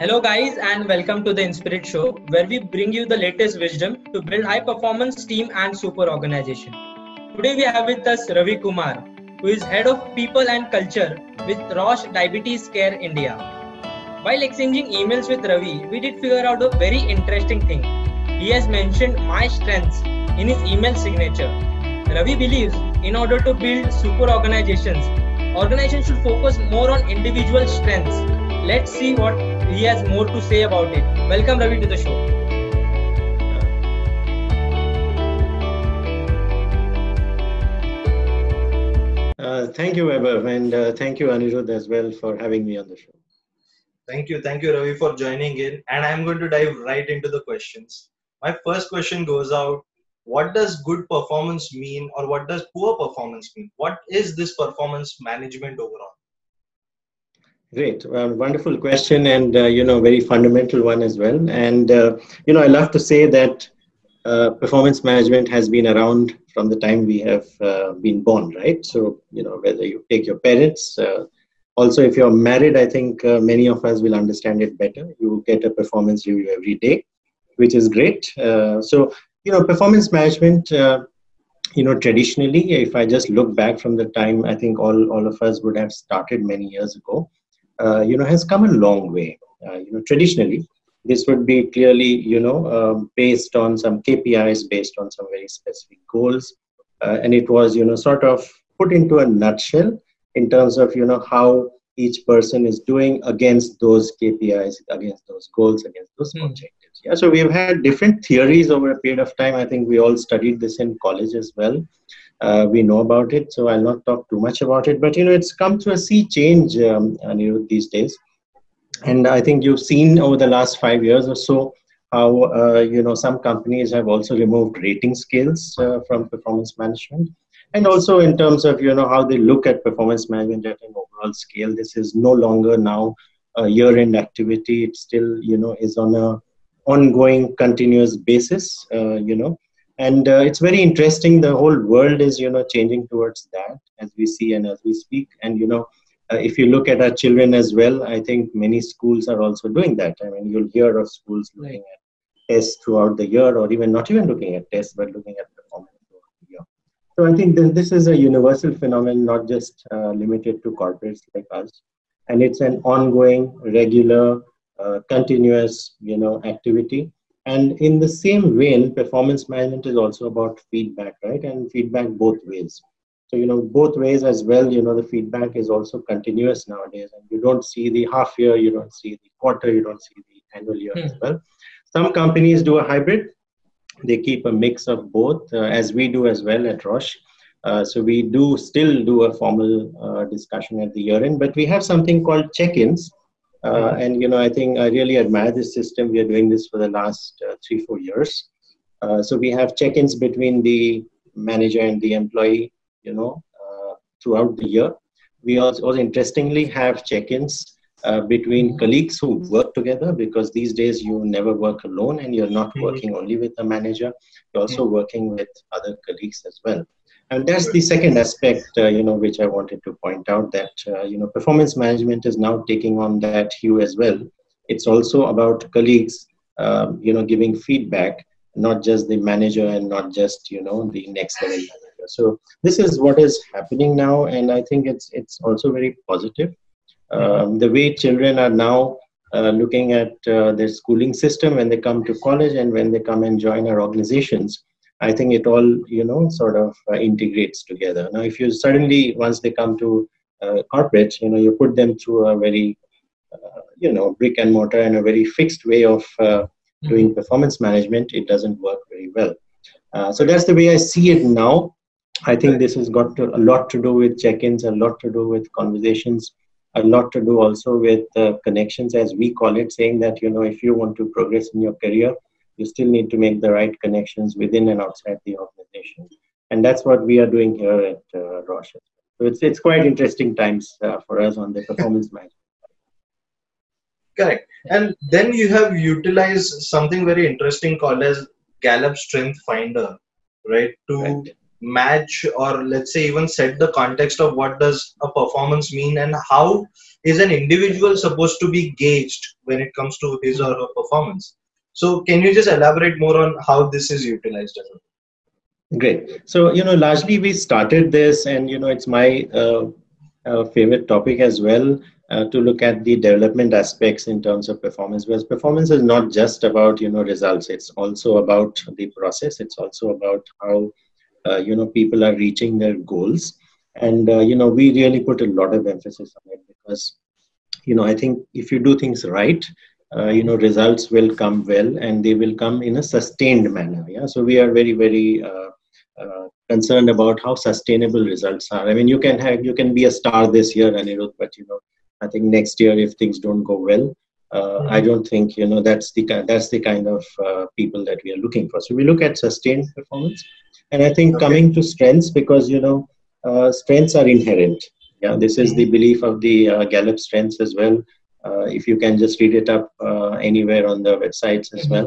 Hello guys and welcome to the Inspirit show where we bring you the latest wisdom to build high performance team and super organization. Today we have with us Ravi Kumar who is head of people and culture with Roche Diabetes Care India. While exchanging emails with Ravi, we did figure out a very interesting thing. He has mentioned my strengths in his email signature. Ravi believes in order to build super organizations should focus more on individual strengths. Let's see what he has more to say about it. Welcome Ravi to the show. Thank you Vaibhav, and thank you Aniruddha as well for having me on the show. Thank you Ravi for joining in, and I'm going to dive right into the questions. My first question goes out, what does good performance mean, or what does poor performance mean? What is this performance management overall? Great, wonderful question, and very fundamental one as well. And I love to say that performance management has been around from the time we have been born, right? So whether you take your parents, also if you're married, I think many of us will understand it better. You get a performance review every day, which is great. So performance management. Traditionally, if I just look back from the time I think all of us would have started many years ago. Has come a long way. Traditionally, this would be clearly, based on some KPIs, based on some very specific goals. And it was, sort of put into a nutshell in terms of, how each person is doing against those KPIs, against those goals, against those objectives. Yeah, so we've had different theories over a period of time. I think we all studied this in college as well. We know about it, so I'll not talk too much about it. But, it's come through a sea change these days. And I think you've seen over the last 5 years or so how, some companies have also removed rating scales from performance management. And also in terms of, how they look at performance management at an overall scale, this is no longer now a year-end activity. It still, is on a ongoing, continuous basis, And it's very interesting. The whole world is, changing towards that as we see and as we speak. And, if you look at our children as well, I think many schools are also doing that. I mean, you'll hear of schools looking at tests throughout the year, or even not even looking at tests, but looking at performance throughout the year. So I think this is a universal phenomenon, not just limited to corporates like us. And it's an ongoing, regular, continuous, activity. And in the same vein, performance management is also about feedback, right? And feedback both ways. So, both ways as well, the feedback is also continuous nowadays. And you don't see the half year, you don't see the quarter, you don't see the annual year as well. Some companies do a hybrid. They keep a mix of both, as we do as well at Roche. So we do still do a formal discussion at the year end, but we have something called check-ins. And, I think I really admire this system. We are doing this for the last 3-4 years. So we have check-ins between the manager and the employee, throughout the year. We also interestingly have check-ins between colleagues who work together, because these days you never work alone and you're not working only with the manager. You're also working with other colleagues as well. And that's the second aspect, which I wanted to point out, that, performance management is now taking on that hue as well. It's also about colleagues, giving feedback, not just the manager and not just, the next level manager. So this is what is happening now. And I think it's also very positive. The way children are now looking at their schooling system when they come to college and when they come and join our organizations, I think it all, sort of integrates together. Now, if you suddenly, once they come to corporates, you put them through a very, brick and mortar and a very fixed way of doing performance management, it doesn't work very well. So that's the way I see it now. I think this has got a lot to do with check-ins, a lot to do with conversations, a lot to do also with connections, as we call it, saying that, if you want to progress in your career, you still need to make the right connections within and outside the organization. And that's what we are doing here at Roche. So it's quite interesting times for us on the performance management. Correct. And then you have utilized something very interesting called as Gallup Strength Finder, right? To match, or let's say even set the context of what does a performance mean and how is an individual supposed to be gauged when it comes to his or her performance. So can you just elaborate more on how this is utilized? Great. So, you know, largely we started this, and, you know, it's my favorite topic as well, to look at the development aspects in terms of performance, because performance is not just about, you know, results. It's also about the process. It's also about how, you know, people are reaching their goals. And, you know, we really put a lot of emphasis on it because, you know, I think if you do things right, you know, results will come well, and they will come in a sustained manner. Yeah. So we are very, very concerned about how sustainable results are. I mean, you can be a star this year, Anirudh, but, you know, I think next year, if things don't go well, I don't think, you know, that's the kind of people that we are looking for. So we look at sustained performance, and I think coming to strengths, because, you know, strengths are inherent. Yeah. This is the belief of the Gallup Strengths as well. If you can just read it up anywhere on the websites as well,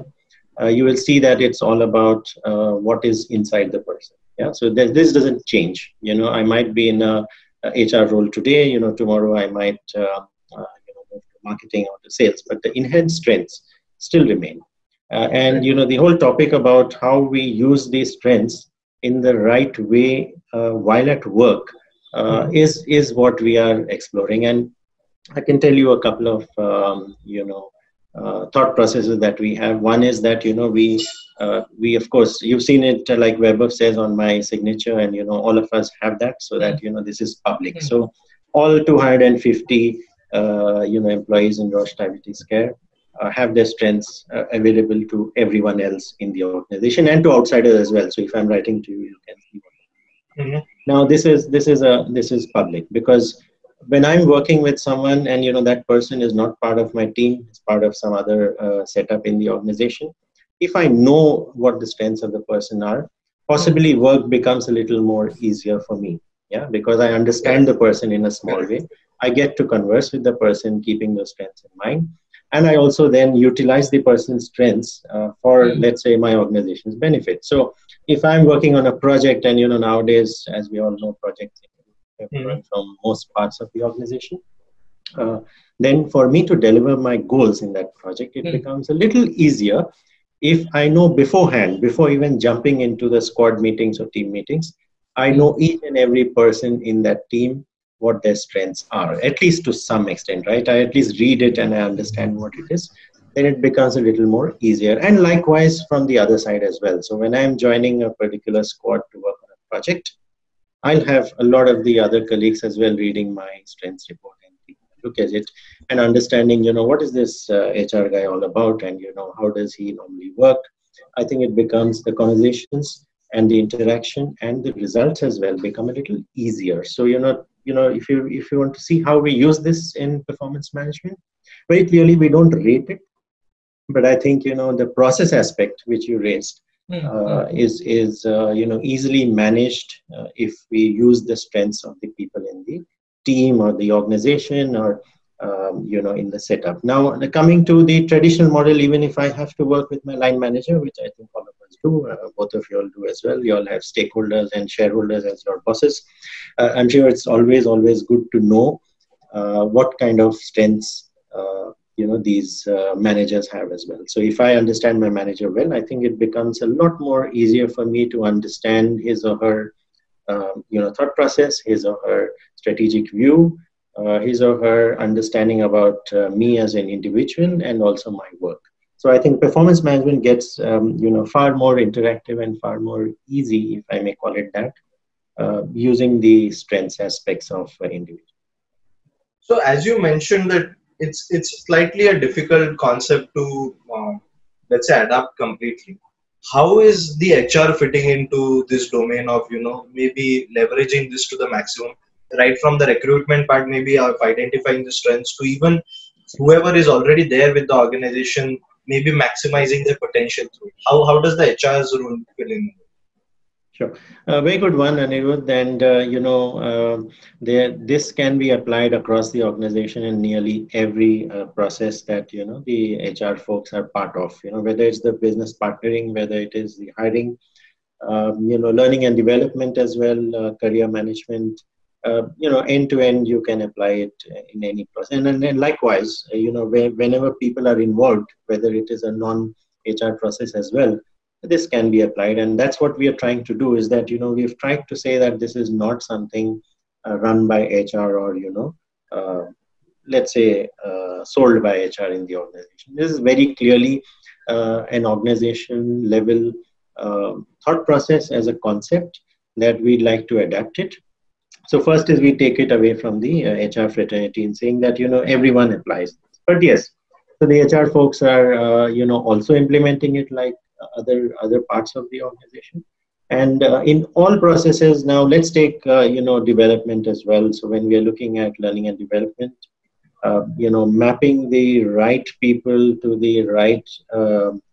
you will see that it's all about what is inside the person. Yeah. So this doesn't change. You know, I might be in a HR role today, you know, tomorrow I might you know, move to marketing or to sales, but the inherent strengths still remain. And, you know, the whole topic about how we use these strengths in the right way while at work is what we are exploring. And I can tell you a couple of, you know, thought processes that we have. One is that, you know, we of course, you've seen it, like Vaibhav says, on my signature, and, you know, all of us have that, so that, you know, this is public. Mm-hmm. So all 250, you know, employees in Roche Diabetes Care have their strengths available to everyone else in the organization and to outsiders as well. So if I'm writing to you, you can see what I'm doing. Mm-hmm. Now this is public, because when I'm working with someone and, you know, that person is not part of my team, it's part of some other setup in the organization, if I know what the strengths of the person are, possibly work becomes a little more easier for me. Yeah, because I understand the person in a small way. I get to converse with the person, keeping those strengths in mind. And I also then utilize the person's strengths for, let's say, my organization's benefit. So if I'm working on a project, and, you know, nowadays, as we all know, projects from most parts of the organization, then for me to deliver my goals in that project, it becomes a little easier if I know beforehand, before even jumping into the squad meetings or team meetings, I know each and every person in that team, what their strengths are, at least to some extent, right? I at least read it and I understand what it is. Then it becomes a little more easier. And likewise from the other side as well. So when I'm joining a particular squad to work on a project, I'll have a lot of the other colleagues as well reading my strengths report and look at it and understanding, you know, what is this HR guy all about, and, you know, how does he normally work? I think it becomes the conversations and the interaction and the results as well become a little easier. So, you know, if you want to see how we use this in performance management, very clearly we don't rate it, but I think, you know, the process aspect which you raised, is you know, easily managed if we use the strengths of the people in the team or the organization or, you know, in the setup. Now, coming to the traditional model, even if I have to work with my line manager, which I think all of us do, both of you all do as well, you all have stakeholders and shareholders as your bosses. I'm sure it's always good to know what kind of strengths you know, these managers have as well. So if I understand my manager well, I think it becomes a lot more easier for me to understand his or her, you know, thought process, his or her strategic view, his or her understanding about me as an individual and also my work. So I think performance management gets, you know, far more interactive and far more easy, if I may call it that, using the strengths aspects of individual. So as you mentioned that, it's slightly a difficult concept to, let's say, adapt completely. How is the HR fitting into this domain of, you know, maybe leveraging this to the maximum, right from the recruitment part, maybe of identifying the strengths to even whoever is already there with the organization, maybe maximizing their potential through? How does the HR's role fill in? Sure. Very good one, Anirudh. And, you know, this can be applied across the organization in nearly every process that, you know, the HR folks are part of, you know, whether it's the business partnering, whether it is the hiring, you know, learning and development as well, career management, end to end, you can apply it in any process. And then likewise, whenever people are involved, whether it is a non-HR process as well, this can be applied. And that's what we are trying to do, is that, we've tried to say that this is not something run by HR or, let's say, sold by HR in the organization. This is very clearly an organization level thought process as a concept that we'd like to adapt it. So first is we take it away from the HR fraternity in saying that, everyone applies this. But yes, so the HR folks are, also implementing it like other parts of the organization. And in all processes now, let's take, development as well. So when we are looking at learning and development, mapping the right people to the right,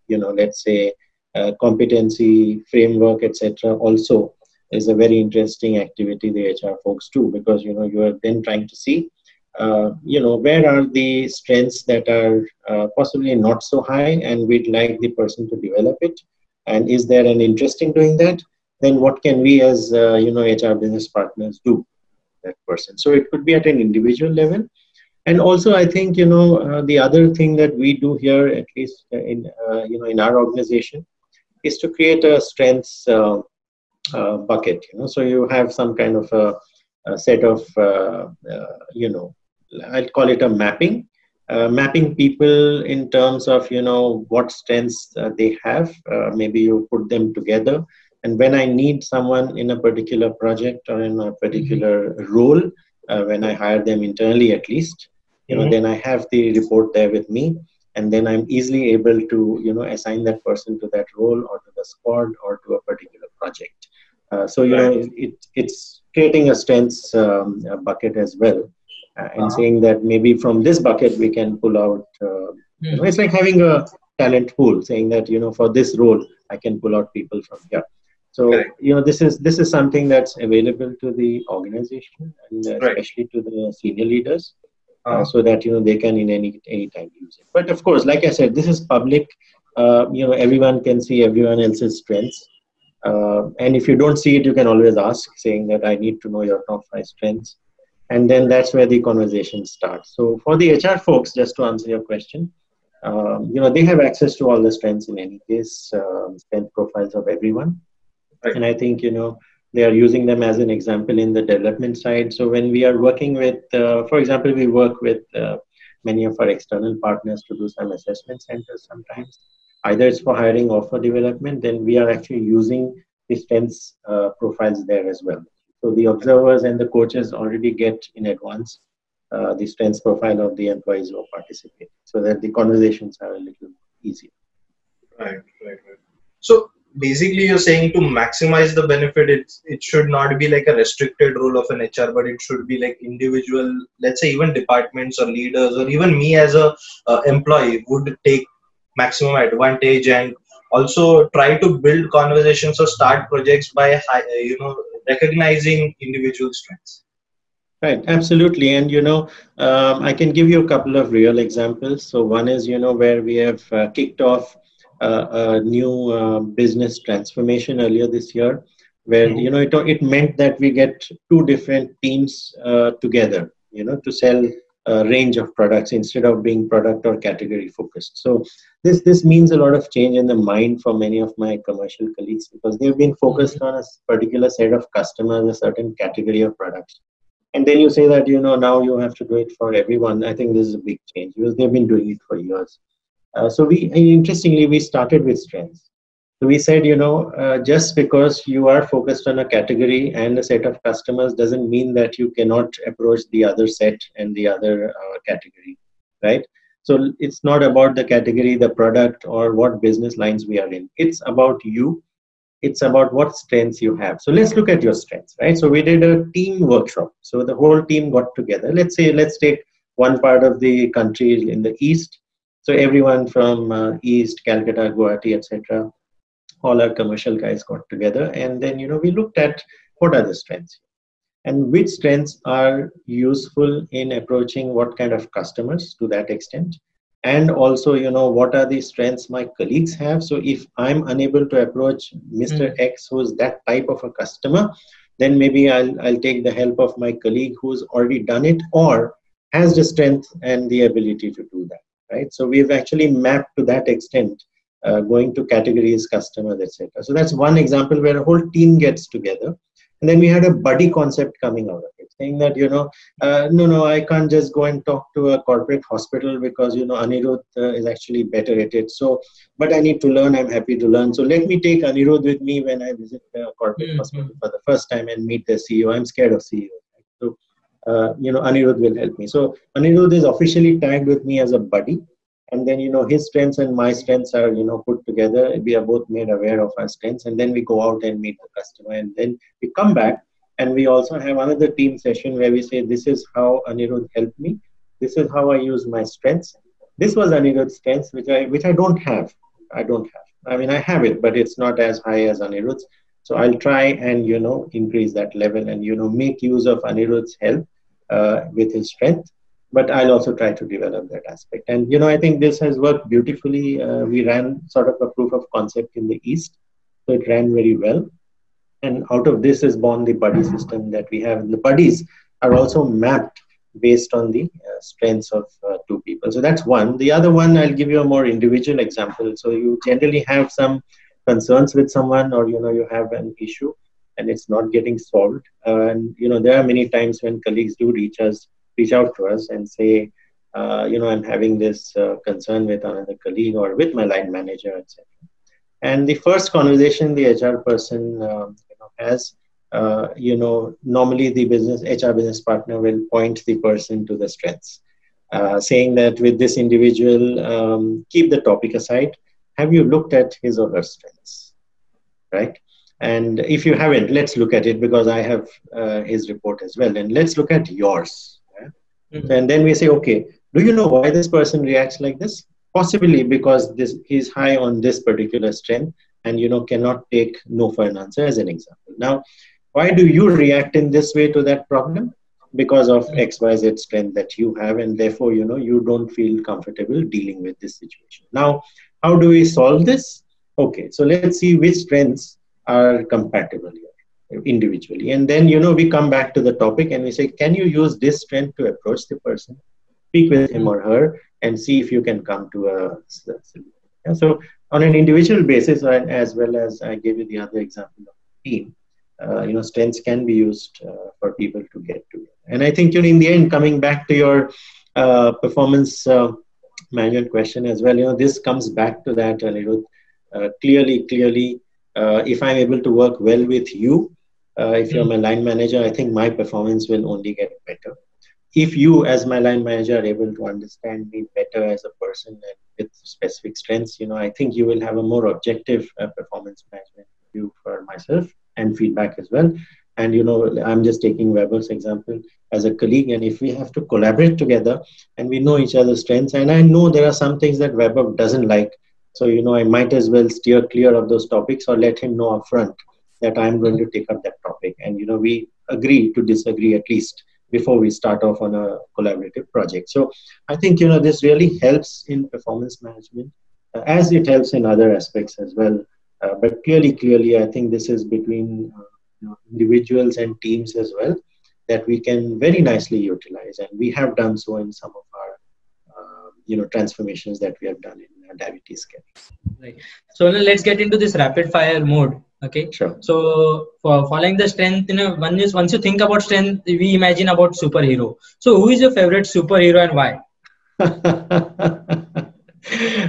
let's say, competency framework, etc. also is a very interesting activity, the HR folks do, because, you are then trying to see, where are the strengths that are possibly not so high and we'd like the person to develop it. And is there an interest in doing that? Then what can we as, HR business partners do that person? So it could be at an individual level. And also, I think, the other thing that we do here, at least in, in our organization, is to create a strengths bucket. So you have some kind of a set of, I'll call it a mapping. Mapping people in terms of, what strengths they have. Maybe you put them together. And when I need someone in a particular project or in a particular role, when I hire them internally at least, then I have the report there with me. And then I'm easily able to, assign that person to that role or to the squad or to a particular project. So, it's creating a strengths bucket as well. And saying that maybe from this bucket we can pull out, it's like having a talent pool, saying that, for this role I can pull out people from here. So, this is something that's available to the organization and especially to the senior leaders, so that, they can in any time use it. But of course, like I said, this is public, everyone can see everyone else's strengths. And if you don't see it, you can always ask, saying that I need to know your top 5 strengths. And then that's where the conversation starts. So for the HR folks, just to answer your question, they have access to all the strengths in any case, strength profiles of everyone. Right. And I think, they are using them as an example in the development side. So when we are working with, for example, we work with many of our external partners to do some assessment centers sometimes. Either it's for hiring or for development, then we are actually using the strengths profiles there as well. So the observers and the coaches already get in advance the strengths profile of the employees who participate, so that the conversations are a little easier. Right. So basically you're saying to maximize the benefit, it should not be like a restricted role of an HR, but it should be like individual, let's say even departments or leaders or even me as a employee would take maximum advantage, and also try to build conversations or start projects by, recognizing individual strengths. Right, absolutely. And, I can give you a couple of real examples. So one is, where we have kicked off a new business transformation earlier this year, where, it meant that we get 2 different teams together, to sell a range of products instead of being product or category focused. So this means a lot of change in the mind for many of my commercial colleagues, because they've been focused on a particular set of customers, a certain category of products. And then you say that, now you have to do it for everyone. I think this is a big change because they've been doing it for years. So interestingly, we started with strengths. So we said, just because you are focused on a category and a set of customers doesn't mean that you cannot approach the other set and the other category, right? So it's not about the category, the product, or what business lines we are in. It's about you. It's about what strengths you have. So let's look at your strengths, right? So we did a team workshop. So the whole team got together. Let's take one part of the country in the East. So everyone from East, Calcutta, Guwahati, etc. All our commercial guys got together. And then, we looked at what are the strengths and which strengths are useful in approaching what kind of customers to that extent. And also, what are the strengths my colleagues have? So if I'm unable to approach Mr. X, who is that type of a customer, then maybe I'll take the help of my colleague who's already done it or has the strength and the ability to do that, right? So we've actually mapped to that extent, going to categories, customers, etc. So that's one example where a whole team gets together. And then we had a buddy concept coming out of it, saying that, you know, no, I can't just go and talk to a corporate hospital because, you know, Aniruddha is actually better at it. So, but I need to learn. I'm happy to learn. So let me take Aniruddha with me when I visit the corporate hospital for the first time and meet the CEO. I'm scared of CEO. So, you know, Aniruddha will help me. So Aniruddha is officially tagged with me as a buddy. And then, you know, his strengths and my strengths are, you know, put together. We are both made aware of our strengths. And then we go out and meet the customer. And then we come back and we also have another team session where we say, this is how Aniruddha helped me. This is how I use my strengths. This was Aniruddha's strengths, which I don't have. I don't have. I mean, I have it, but it's not as high as Aniruddha's. So I'll try and, you know, increase that level and, you know, make use of Aniruddha's help with his strength. But I'll also try to develop that aspect. And, you know, I think this has worked beautifully. We ran sort of a proof of concept in the East. So it ran very well. And out of this is born the buddy system that we have. And the buddies are also mapped based on the strengths of two people. So that's one. The other one, I'll give you a more individual example. So you generally have some concerns with someone or, you know, you have an issue and it's not getting solved. And, you know, there are many times when colleagues do reach out to us and say, you know, I'm having this concern with another colleague or with my line manager, etc. And the first conversation the HR person you know, has, you know, normally the HR business partner will point the person to the strengths, saying that with this individual, keep the topic aside. Have you looked at his or her strengths, right? And if you haven't, let's look at it because I have his report as well. And let's look at yours. And then we say, okay, do you know why this person reacts like this? Possibly because he's high on this particular strength and, you know, cannot take no for an answer as an example. Now, why do you react in this way to that problem? Because of XYZ strength that you have and therefore, you know, you don't feel comfortable dealing with this situation. Now, how do we solve this? Okay, so let's see which strengths are compatible here individually. And then, you know, we come back to the topic and we say, can you use this strength to approach the person, speak with him or her, and see if you can come to a solution. Yeah, so on an individual basis, and as well as I gave you the other example of the team, you know, strengths can be used for people to get to. And I think, you know, in the end, coming back to your performance management question as well, you know, this comes back to that, Aniruddha, clearly, if I'm able to work well with you, if you're my line manager, I think my performance will only get better. If you, as my line manager, are able to understand me better as a person and with specific strengths, you know, I think you will have a more objective performance management view for myself and feedback as well. And, you know, I'm just taking Vaibhav's example as a colleague. And if we have to collaborate together and we know each other's strengths, and I know there are some things that Vaibhav doesn't like. So, you know, I might as well steer clear of those topics or let him know upfront that I'm going to take up that topic. And, you know, we agree to disagree at least before we start off on a collaborative project. So I think, you know, this really helps in performance management as it helps in other aspects as well. But clearly, I think this is between you know, individuals and teams as well that we can very nicely utilize. And we have done so in some of our you know, transformations that we have done in diabetes care. Right. So now let's get into this rapid fire mode. Okay. Sure. So for following the strength, you know, once you think about strength, we imagine about superhero. So who is your favorite superhero and why?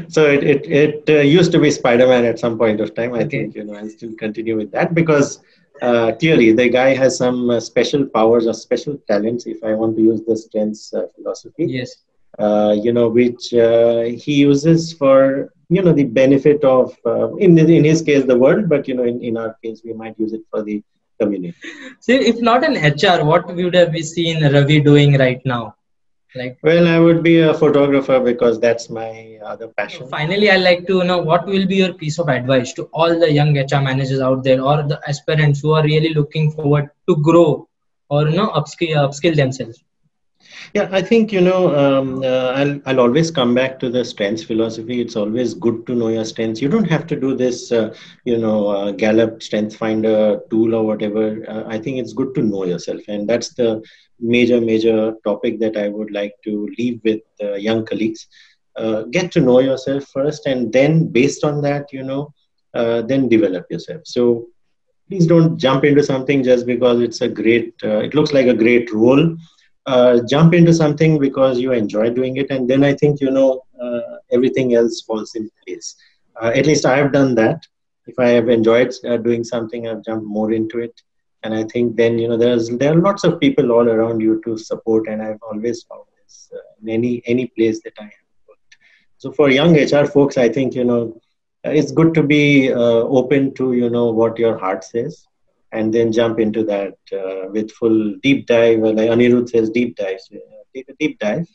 So it used to be Spider-Man at some point of time. I think, you know, I'll still continue with that because clearly the guy has some special powers or special talents, if I want to use the strengths philosophy. Yes. You know, which he uses for, you know, the benefit of, in his case, the world, but, you know, in our case, we might use it for the community. So, if not an HR, what would have we seen Ravi doing right now? Like, well, I would be a photographer because that's my other passion. Finally, I'd like to know what will be your piece of advice to all the young HR managers out there or the aspirants who are really looking forward to grow or, you know, upskill themselves? Yeah, I think, I'll always come back to the strengths philosophy. It's always good to know your strengths. You don't have to do this, Gallup Strength Finder tool or whatever. I think it's good to know yourself. And that's the major topic that I would like to leave with young colleagues. Get to know yourself first, and then based on that, then develop yourself. So please don't jump into something just because it's a great, it looks like a great role. Jump into something because you enjoy doing it, and then I think, everything else falls in place. At least I have done that. If I have enjoyed doing something, I've jumped more into it. And I think then, there are lots of people all around you to support, and I've always found this in any place that I have worked. So for young HR folks, I think, it's good to be open to, what your heart says. And then jump into that with full deep dive, like Aniruddha says, deep dive. So, take a deep dive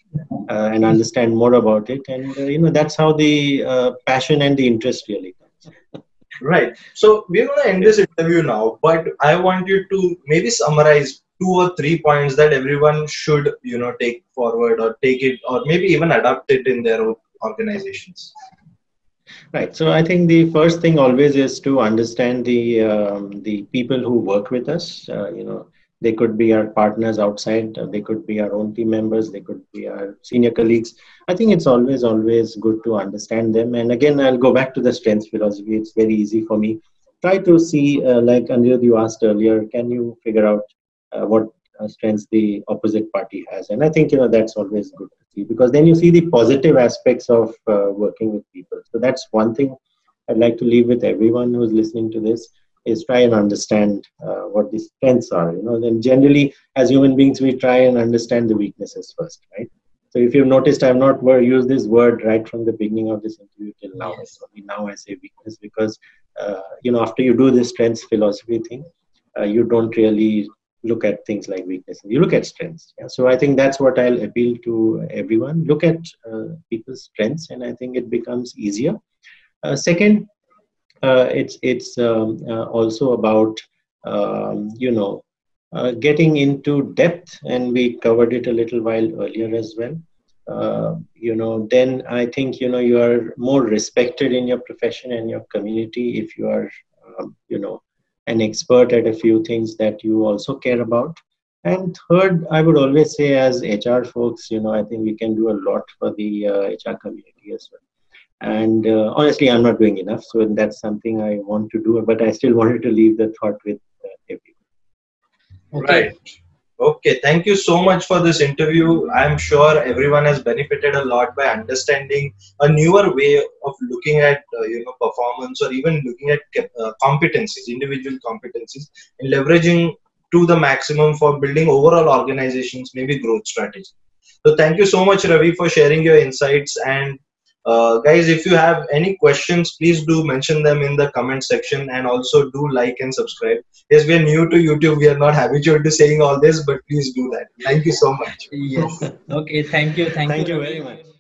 and understand more about it. And, that's how the passion and the interest really comes. Right. So we're going to end this interview now, but I want you to maybe summarize 2 or 3 points that everyone should, take forward or take it or maybe even adapt it in their own organizations. Right. So I think the first thing always is to understand the people who work with us. They could be our partners outside. They could be our own team members. They could be our senior colleagues. I think it's always good to understand them. And again, I'll go back to the strengths philosophy. It's very easy for me. Try to see, like Aniruddha, you asked earlier, can you figure out what strengths the opposite party has? And I think, that's always good. Because then you see the positive aspects of working with people. So that's one thing I'd like to leave with everyone who's listening to this, is try and understand what the strengths are. Then generally, as human beings, we try and understand the weaknesses first, right? So if you've noticed, I've not used this word right from the beginning of this interview till now. Yes. So now I say weakness because, after you do this strengths philosophy thing, you don't really look at things like weaknesses. You look at strengths. Yeah? So I think that's what I'll appeal to everyone. Look at people's strengths, and I think it becomes easier. Second, it's also about, getting into depth, and we covered it a little while earlier as well. Then I think, you are more respected in your profession and your community if you are, an expert at a few things that you also care about. And third, I would always say as HR folks, I think we can do a lot for the HR community as well. And honestly, I'm not doing enough. So that's something I want to do, but I still wanted to leave the thought with everyone. Okay. Right. Okay. Thank you so much for this interview. I'm sure everyone has benefited a lot by understanding a newer way of looking at, performance or even looking at competencies, individual competencies, and leveraging to the maximum for building overall organizations, maybe growth strategy. So thank you so much, Ravi, for sharing your insights. And guys, if you have any questions, please do mention them in the comment section, and also do like and subscribe. Yes, we are new to YouTube. We are not habitual to saying all this, but please do that. Thank you so much. Yes. Okay. Thank you. Thank you very much.